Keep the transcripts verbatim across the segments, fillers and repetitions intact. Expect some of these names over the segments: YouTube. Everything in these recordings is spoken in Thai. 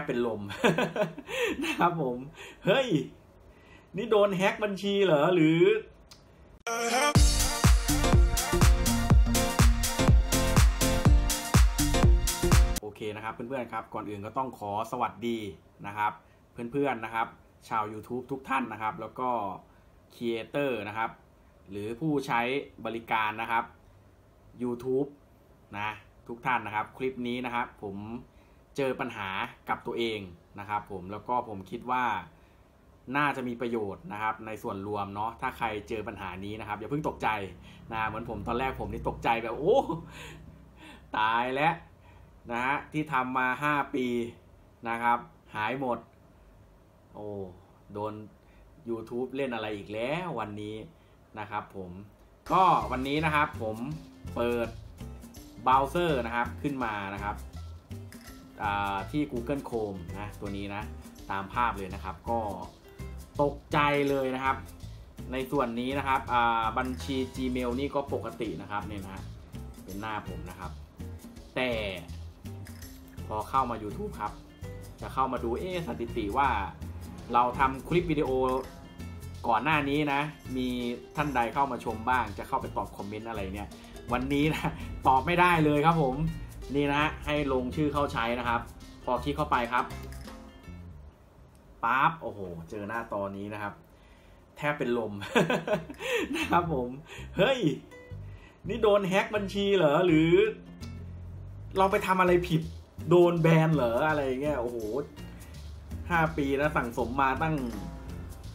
บเป็นลม นะครับผมเฮ้ยนี่โดนแฮ็กบัญชีเหรอหรือโอเคนะครับเพื่อนๆครับก่อนอื่นก็ต้องขอสวัสดีนะครับเพื่อนๆนะครับชาว YouTube ทุกท่านนะครับแล้วก็ครีเอเตอร์นะครับหรือผู้ใช้บริการนะครับ YouTube นะทุกท่านนะครับคลิปนี้นะครับผมเจอปัญหากับตัวเองนะครับผมแล้วก็ผมคิดว่าน่าจะมีประโยชน์นะครับในส่วนรวมเนาะถ้าใครเจอปัญหานี้นะครับอย่าเพิ่งตกใจนะเหมือนผมตอนแรกผมนี่ตกใจแบบโอ้ตายแล้วนะฮะที่ทำมาห้าปีนะครับหายหมดโอ้โดน YouTube เล่นอะไรอีกแล้ววันนี้นะครับผมก็วันนี้นะครับผมเปิดเบราว์เซอร์นะครับขึ้นมานะครับที่ Google Chrome นะตัวนี้นะตามภาพเลยนะครับก็ตกใจเลยนะครับในส่วนนี้นะครับบัญชี Gmail นี่ก็ปกตินะครับเนี่ยนะเป็นหน้าผมนะครับแต่พอเข้ามา YouTube ครับจะเข้ามาดูเอ๊ะสถิติว่าเราทำคลิปวิดีโอก่อนหน้านี้นะมีท่านใดเข้ามาชมบ้างจะเข้าไปตอบคอมเมนต์อะไรเนี่ยวันนี้นะตอบไม่ได้เลยครับผมนี่นะให้ลงชื่อเข้าใช้นะครับพอคลิกเข้าไปครับปั๊บโอ้โหเจอหน้าตอนนี้นะครับแทบเป็นลม นะครับผมเฮ้ยนี่โดนแฮ็กบัญชีเหรอหรือเราไปทำอะไรผิดโดนแบนเหรออะไรเงี้ยโอ้โหห้าปีนะสั่งสมมาตั้ง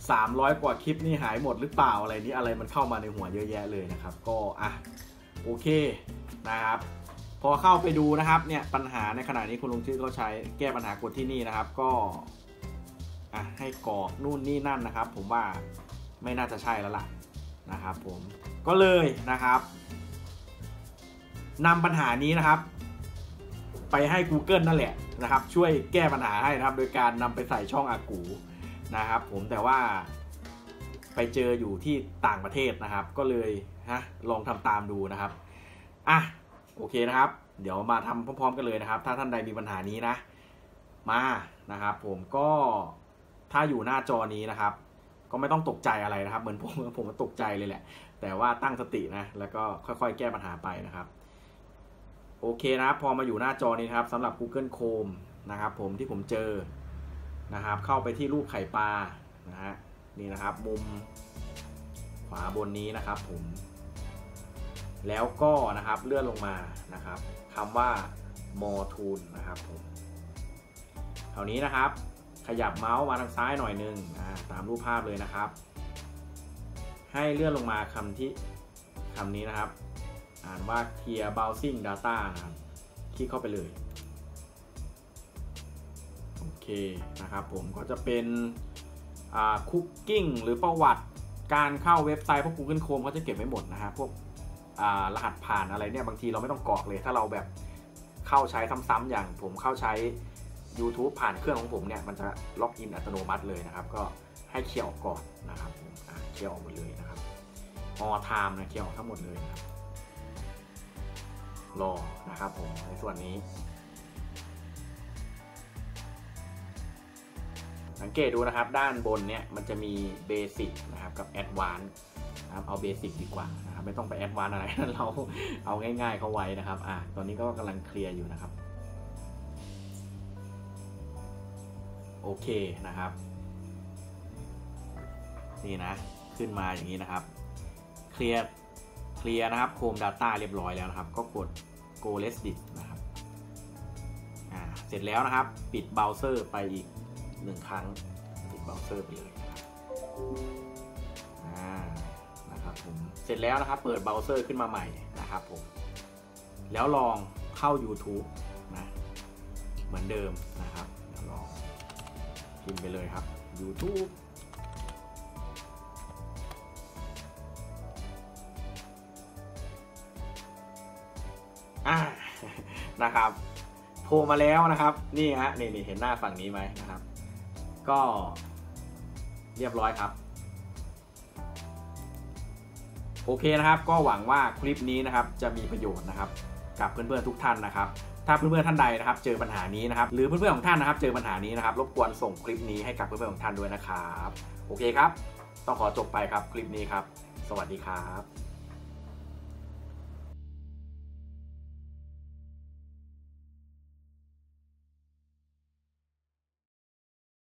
สามร้อยกว่าคลิปนี่หายหมดหรือเปล่าอะไรนี้อะไรมันเข้ามาในหัวเยอะแยะเลยนะครับก็อ่ะโอเคนะครับพอเข้าไปดูนะครับเนี่ยปัญหาในขณะนี้คุณลงชื่อเขาใช้แก้ปัญหากดที่นี่นะครับก็อ่ะให้กรอกนู่นนี่นั่นนะครับผมว่าไม่น่าจะใช่แล้วล่ะนะครับผมก็เลยนะครับนำปัญหานี้นะครับไปให้ Google นั่นแหละนะครับช่วยแก้ปัญหาให้นะครับโดยการนำไปใส่ช่องอากูนะครับผมแต่ว่าไปเจออยู่ที่ต่างประเทศนะครับก็เลยฮะลองทำตามดูนะครับอ่ะโอเคนะครับเดี๋ยวมาทำพร้อมๆกันเลยนะครับถ้าท่านใดมีปัญหานี้นะมานะครับผมก็ถ้าอยู่หน้าจอนี้นะครับก็ไม่ต้องตกใจอะไรนะครับเหมือนผมผมก็ตกใจเลยแหละแต่ว่าตั้งสตินะแล้วก็ค่อยๆแก้ปัญหาไปนะครับโอเคนะครับพอมาอยู่หน้าจอนี้นะครับสำหรับ Google Chrome นะครับผมที่ผมเจอนะครับเข้าไปที่รูปไข่ปลานะฮะนี่นะครับมุมขวาบนนี้นะครับผมแล้วก็นะครับเลื่อนลงมานะครับคำว่า More Tool นะครับผมเท่านี้นะครับขยับเมาส์มาทางซ้ายหน่อยนึงนะตามรูปภาพเลยนะครับให้เลื่อนลงมาคำที่คำนี้นะครับอ่านว่า Clear Browsing Data นะครับคลิกเข้าไปเลยโอเคนะครับผมก็จะเป็นคุกกิ้งหรือประวัติการเข้าเว็บไซต์พวก Google Chrome เขาจะเก็บไว้หมดนะฮะพวกรหัสผ่านอะไรเนี่ยบางทีเราไม่ต้องกรอกเลยถ้าเราแบบเข้าใช้ซ้ำๆอย่างผมเข้าใช้ YouTube ผ่านเครื่องของผมเนี่ยมันจะล็อกอินอัตโนมัติเลยนะครับก็ให้เคลียร์ออกก่อนนะครับเคลียร์ออกหมดเลยนะครับออไทม์นะเคลียร์ออกทั้งหมดเลยนะครับรอนะครับผมในส่วนนี้สังเกตดูนะครับด้านบนเนี่ยมันจะมีเบสิกนะครับกับแอดวานซ์นะครับเอาเบสิกดีกว่านะครับไม่ต้องไปแอดวานซ์อะไรนั้นเราเอาง่ายๆเข้าไว้นะครับอ่ะตอนนี้ก็กำลังเคลียร์อยู่นะครับโอเคนะครับนี่นะขึ้นมาอย่างนี้นะครับเคลียร์เคลียร์นะครับโคม Data เรียบร้อยแล้วนะครับก็กด Go Reddit นะครับอ่าเสร็จแล้วนะครับปิดเบราว์เซอร์ไปอีกหนึ่งครั้งปิดเบราว์เซอร์ไปเลยนะครับอ่านะครับผมเสร็จแล้วนะครับเปิดเบราว์เซอร์ขึ้นมาใหม่นะครับผมแล้วลองเข้า YouTube นะเหมือนเดิมนะครับลองพิมพ์ไปเลยครับ YouTubeนะครับโผล่มาแล้วนะครับนี่ฮะนี่เห็นหน้าฝั่งนี้ไหมนะครับก็เรียบร้อยครับโอเคนะครับก็หวังว่าคลิปนี้นะครับจะมีประโยชน์นะครับกับเพื่อนๆทุกท่านนะครับ ถ้าเพื่อนๆท่านใดนะครับเจอปัญหานี้นะครับหรือเพื่อนๆของท่านนะครับเจอปัญหานี้นะครับรบกวนส่งคลิปนี้ให้กับเพื่อนๆของท่านด้วยนะครับโอเคครับต้องขอจบไปครับคลิปนี้ครับสวัสดีครับ